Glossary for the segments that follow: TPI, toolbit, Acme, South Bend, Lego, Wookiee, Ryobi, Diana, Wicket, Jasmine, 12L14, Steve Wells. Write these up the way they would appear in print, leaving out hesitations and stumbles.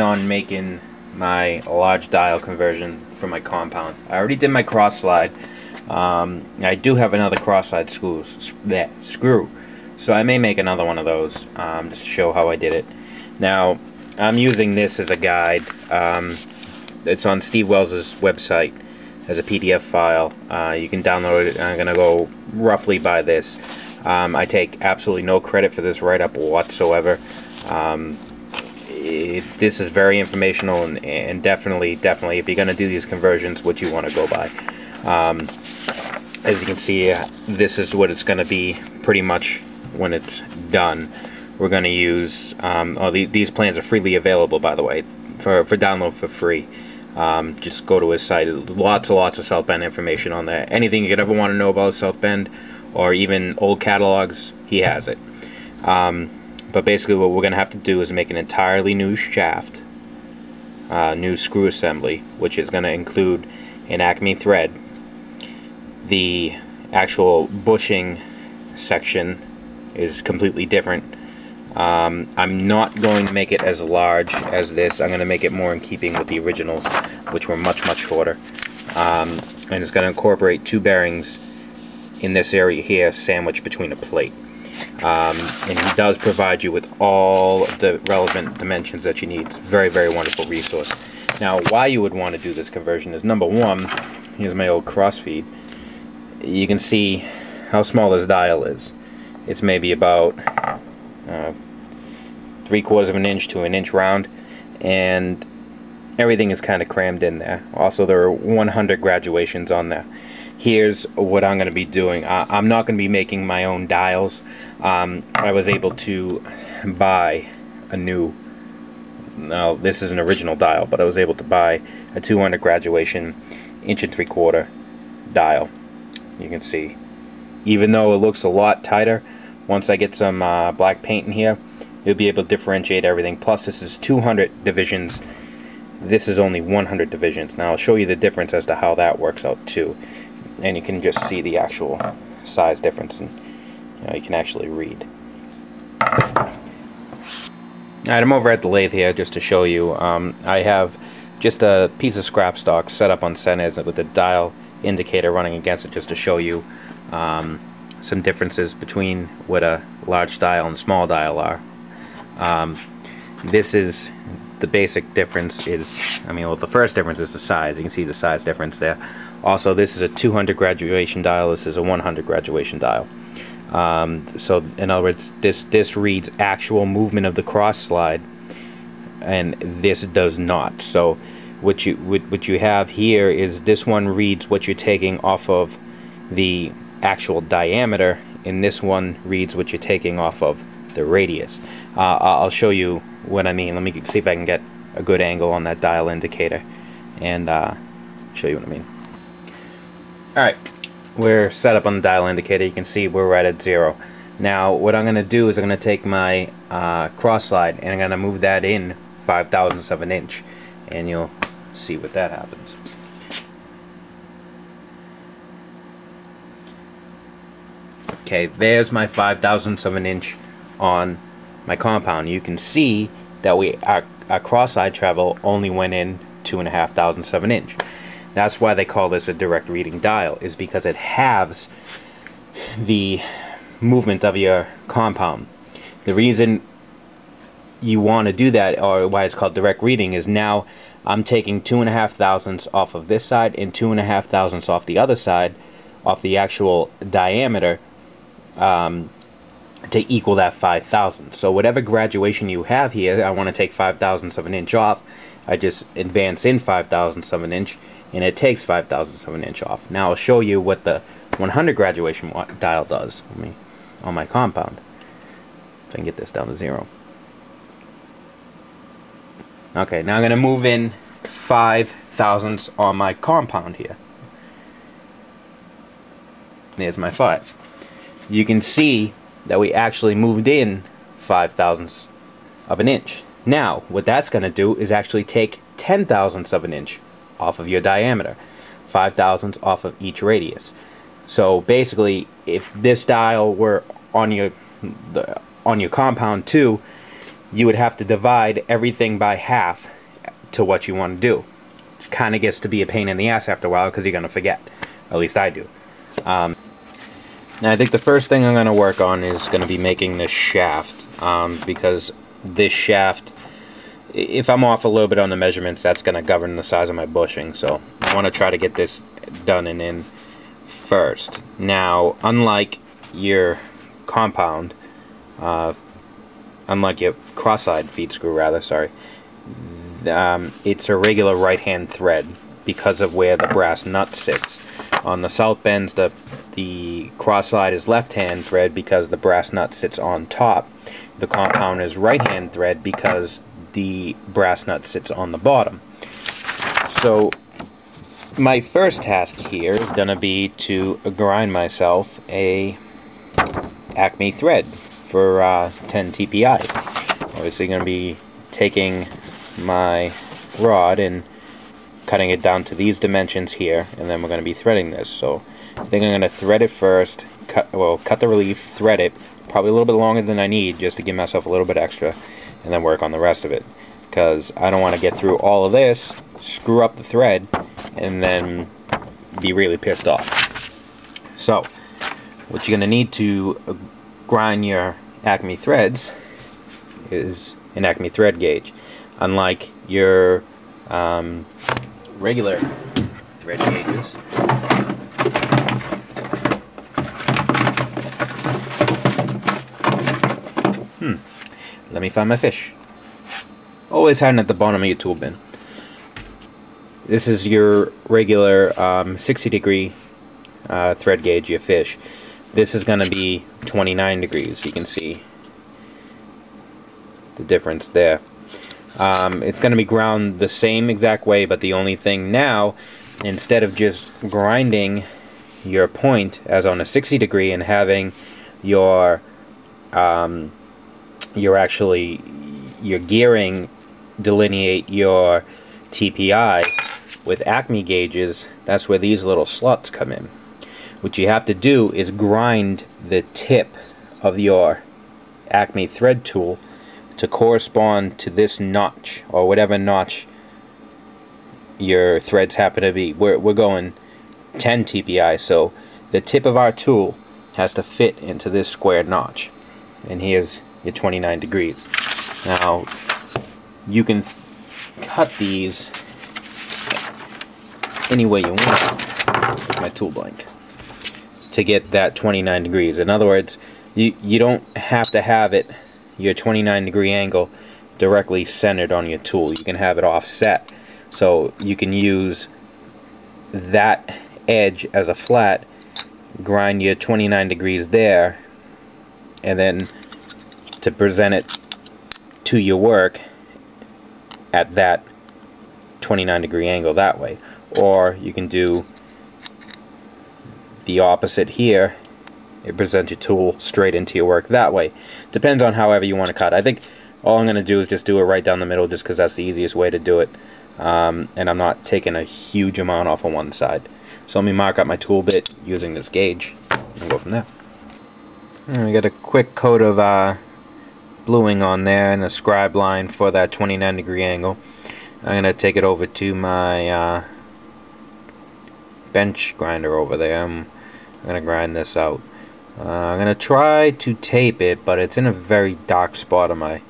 on making my large dial conversion for my compound. I already did my cross slide. I do have another cross slide screw, so I may make another one of those just to show how I did it. Now I'm using this as a guide. It's on Steve Wells' website as a PDF file. You can download it, and I'm gonna go roughly by this. I take absolutely no credit for this write-up whatsoever. This is very informational, and definitely if you're gonna do these conversions, what you want to go by. As you can see, this is what it's gonna be pretty much when it's done. We're gonna use these plans are freely available, by the way, for download for free. Just go to his site. Lots and lots of South Bend information on there. Anything you could ever want to know about South Bend, or even old catalogs, he has it. But basically what we're gonna have to do is make an entirely new shaft, new screw assembly, which is gonna include an Acme thread, the actual bushing section is completely different. I'm not going to make it as large as this. I'm going to make it more in keeping with the originals, which were much shorter. And it's going to incorporate two bearings in this area here, sandwiched between a plate. And he does provide you with all the relevant dimensions that you need. It's a very wonderful resource. Now, why you would want to do this conversion is, number one, here's my old crossfeed. You can see how small this dial is. It's maybe about 3/4 of an inch to an inch round, and everything is kind of crammed in there. Also, there are 100 graduations on there. Here's what I'm going to be doing. I'm not going to be making my own dials. I was able to buy a new, now this is an original dial, but I was able to buy a 200 graduation 1 3/4 inch dial. You can see, even though it looks a lot tighter, once I get some black paint in here, you'll be able to differentiate everything. Plus, this is 200 divisions. This is only 100 divisions. Now, I'll show you the difference as to how that works out, too. And you can just see the actual size difference, and you know, you can actually read. Alright, I'm over at the lathe here just to show you. I have just a piece of scrap stock set up on centers with the dial indicator running against it, just to show you some differences between what a large dial and small dial are. This is the basic difference is, the first difference is the size. You can see the size difference there. Also, this is a 200 graduation dial. This is a 100 graduation dial. So in other words, this reads actual movement of the cross slide, and this does not. So what you have here is this one reads what you're taking off of the actual diameter, and this one reads what you're taking off of the radius. I'll show you what I mean. Let me see if I can get a good angle on that dial indicator and show you what I mean. Alright, we're set up on the dial indicator. You can see we're right at 0. Now what I'm going to do is I'm going to take my cross slide and I'm going to move that in 0.005 of an inch, and you'll see what that happens. Okay, there's my 0.005 of an inch on my compound. You can see that our cross-side travel only went in 0.025 of an inch. That's why they call this a direct reading dial, is because it halves the movement of your compound. The reason you want to do that, or why it's called direct reading, is now I'm taking 2.5 thousandths off of this side and 2.5 thousandths off the other side, off the actual diameter, to equal that 5 thousandths. So whatever graduation you have here, I want to take 0.005 of an inch off. I just advance in 0.005 of an inch, and it takes 0.005 of an inch off. Now I'll show you what the 100 graduation dial does on my compound. So I can get this down to 0. Okay, now I'm going to move in 5 thousandths on my compound here. There's my 5. You can see that we actually moved in 0.005 of an inch. Now, what that's going to do is actually take 0.010 of an inch off of your diameter, 0.005 off of each radius. So basically, if this dial were on your compound too, you would have to divide everything by half to what you want to do. Which kind of gets to be a pain in the ass after a while because you're going to forget. At least I do. Now I think the first thing I'm going to work on is going to be making this shaft. Because this shaft, if I'm off a little bit on the measurements, that's going to govern the size of my bushing. So I want to try to get this done and in first. Now, unlike your compound, unlike your cross-eyed feed screw, rather, sorry, it's a regular right-hand thread because of where the brass nut sits. On the South Bends, the cross-eyed is left-hand thread because the brass nut sits on top. The compound is right-hand thread because the brass nut sits on the bottom. So my first task here is going to be to grind myself a Acme thread for 10 TPI. Obviously going to be taking my rod and cutting it down to these dimensions here, and then we're going to be threading this. So I think I'm going to thread it first, cut the relief, thread it, probably a little bit longer than I need just to give myself a little bit extra, and then work on the rest of it, because I don't want to get through all of this, screw up the thread, and then be really pissed off. So what you're going to need to grind your Acme threads is an Acme thread gauge. Unlike your regular thread gauges, let me find my fish. Always hiding at the bottom of your tool bin. This is your regular 60-degree thread gauge, your fish. This is going to be 29 degrees. You can see the difference there. It's going to be ground the same exact way, but the only thing now, instead of just grinding your point as on a 60-degree and having your gearing delineate your TPI with Acme gauges, that's where these little slots come in. What you have to do is grind the tip of your Acme thread tool to correspond to this notch, or whatever notch your threads happen to be. We're going 10 TPI, so the tip of our tool has to fit into this square notch. And here's your 29 degrees. Now, you can cut these any way you want, my tool blank, to get that 29 degrees. In other words, you don't have to have it, your 29 degree angle, directly centered on your tool. You can have it offset. So you can use that edge as a flat, grind your 29 degrees there, and then to present it to your work at that 29 degree angle that way. Or you can do the opposite here. It presents your tool straight into your work that way. Depends on however you want to cut. I think all I'm going to do is just do it right down the middle, just because that's the easiest way to do it. And I'm not taking a huge amount off on one side. So let me mark up my tool bit using this gauge and go from there. And we got a quick coat of bluing on there and a scribe line for that 29 degree angle. I'm going to take it over to my bench grinder over there. I'm going to grind this out. I'm going to try to tape it, but it's in a very dark spot of my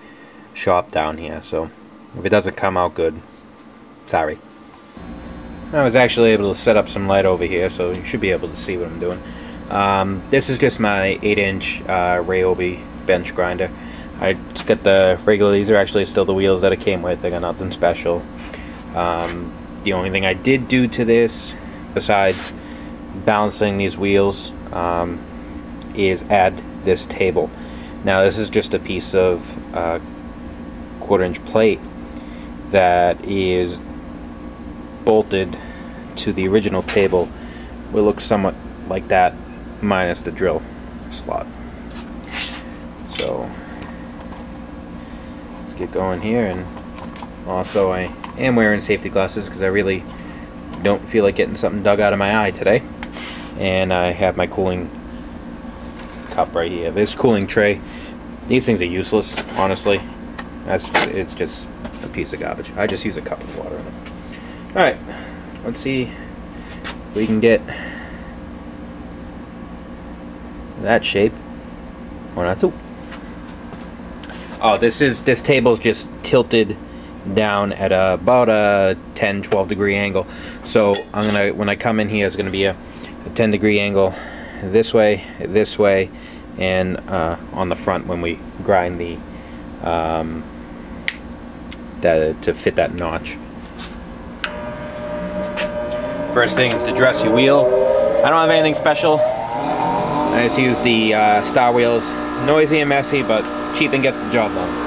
shop down here, so if it doesn't come out good, sorry. I was actually able to set up some light over here, so you should be able to see what I'm doing. This is just my 8-inch Ryobi bench grinder. I just got the regular, these are actually still the wheels that it came with, they got nothing special. The only thing I did do to this, besides balancing these wheels, is add this table. Now this is just a piece of 1/4-inch plate that is bolted to the original table. It looks somewhat like that, minus the drill slot. So let's get going here, and also I am wearing safety glasses because I really don't feel like getting something dug out of my eye today. And I have my cooling cup right here. This cooling tray, these things are useless, honestly. It's just a piece of garbage. I just use a cup of water in it. Alright, let's see if we can get that shape. One or two. Oh, this table's just tilted down at about a 10-12 degree angle. So I'm gonna, when I come in here, it's gonna be a 10 degree angle this way, and on the front when we grind the to fit that notch. First thing is to dress your wheel. I don't have anything special. I just use the Star Wheels. Noisy and messy, but cheap and gets the job done.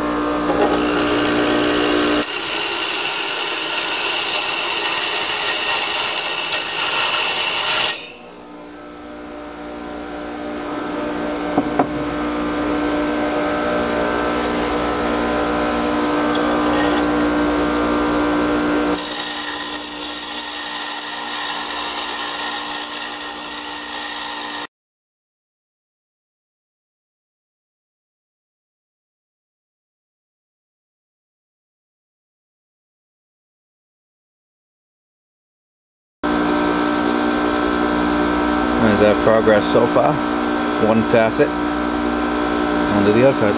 There's our progress so far. One facet, onto the other side.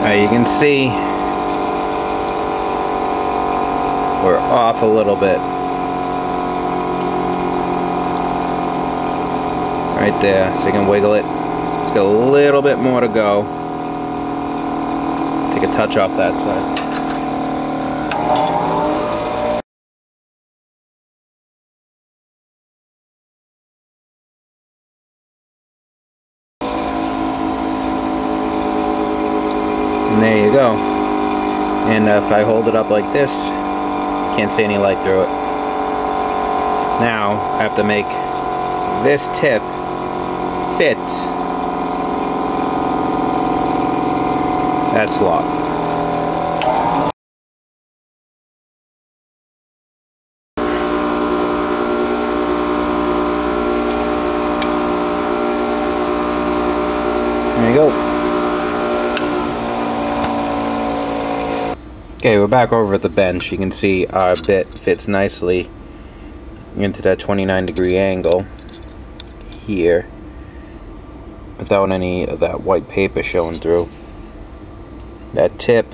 Alright, you can see we're off a little bit. Right there, so you can wiggle it. It's got a little bit more to go. Take a touch off that side. And there you go. And if I hold it up like this, you can't see any light through it. Now, I have to make this tip fit that slot. There you go. Okay, we're back over at the bench. You can see our bit fits nicely into that 29 degree angle here, without any of that white paper showing through. That tip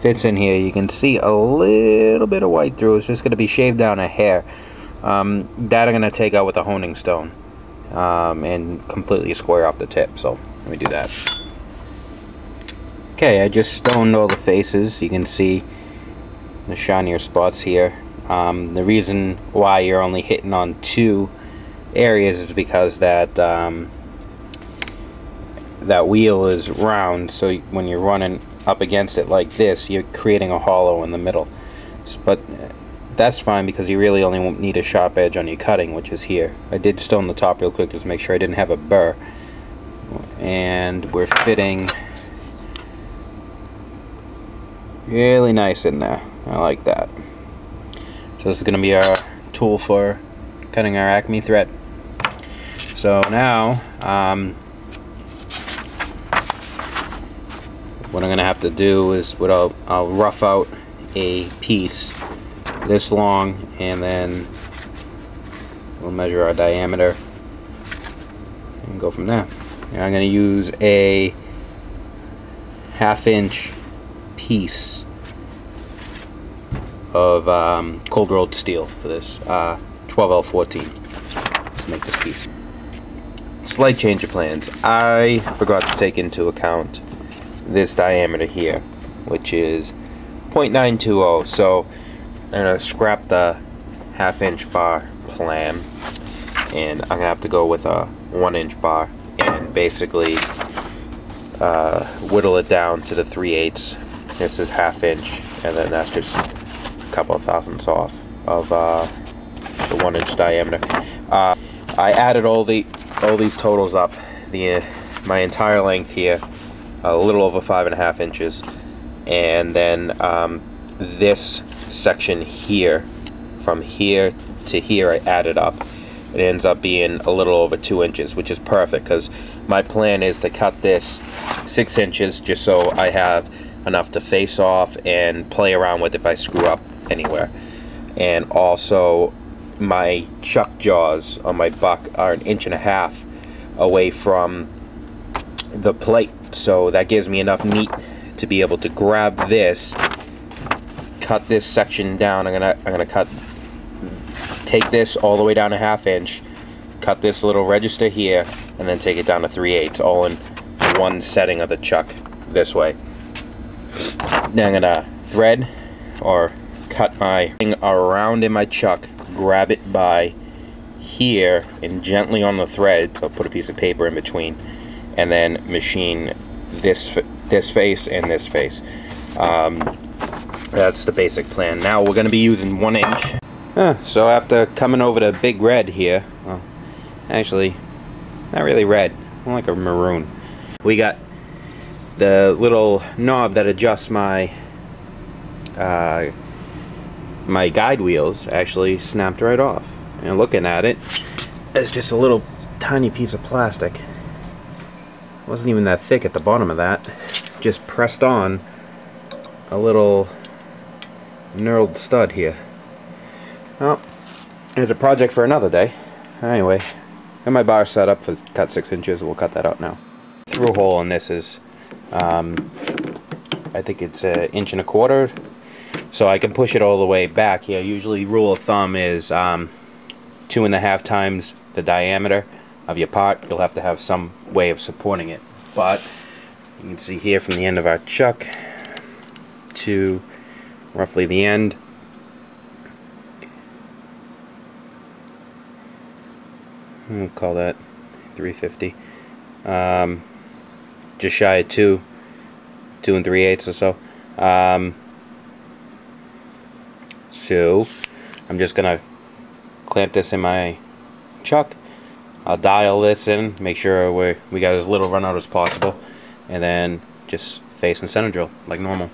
fits in here. You can see a little bit of white through. It's just going to be shaved down a hair. That I'm going to take out with a honing stone and completely square off the tip. So let me do that. Okay, I just stoned all the faces. You can see the shinier spots here. The reason why you're only hitting on two areas is because that that wheel is round, so when you're running up against it like this, you're creating a hollow in the middle. But that's fine because you really only need a sharp edge on your cutting, which is here. I did stone the top real quick just to make sure I didn't have a burr. And we're fitting really nice in there. I like that. So this is going to be our tool for cutting our Acme thread. So now, what I'm going to have to do is what I'll rough out a piece this long, and then we'll measure our diameter and go from there. And I'm going to use a 1/2 inch piece of cold rolled steel for this 12L14. Let's make this piece. Slight change of plans. I forgot to take into account this diameter here, which is 0.920, so I'm going to scrap the 1/2 inch bar plan, and I'm going to have to go with a 1 inch bar and basically whittle it down to the 3/8. This is 1/2 inch, and then that's just a couple of thousandths off of the 1 inch diameter. I added all these totals up, the my entire length here, a little over 5.5 inches, and then this section here, from here to here, I added up. It ends up being a little over 2 inches, which is perfect because my plan is to cut this 6 inches just so I have enough to face off and play around with if I screw up anywhere. And also my chuck jaws on my buck are 1.5 inches away from the plate, so that gives me enough meat to be able to grab this, cut this section down. I'm gonna take this all the way down 1/2 inch, cut this little register here, and then take it down to 3/8, all in one setting of the chuck this way. Now I'm gonna thread or cut my thing around in my chuck, grab it by here and gently on the thread, so put a piece of paper in between, and then machine this face and this face. That's the basic plan. Now we're gonna be using 1 inch. So after coming over to Big Red here, well, actually not really red, more like a maroon, we got the little knob that adjusts my my guide wheels actually snapped right off. And looking at it, it's just a little tiny piece of plastic. Wasn't even that thick at the bottom of that. Just pressed on a little knurled stud here. Well, there's a project for another day. Anyway, got my bar set up for cut 6 inches. We'll cut that out now. Through hole on this is, I think it's 1.25 inches. So I can push it all the way back here. Usually rule of thumb is 2.5 times the diameter of your part. You'll have to have some way of supporting it. But you can see here from the end of our chuck to roughly the end, we'll call that 350, just shy of 2 3/8 or so. So I'm just gonna clamp this in my chuck. I'll dial this in, make sure we got as little run out as possible, and then just face and center drill like normal.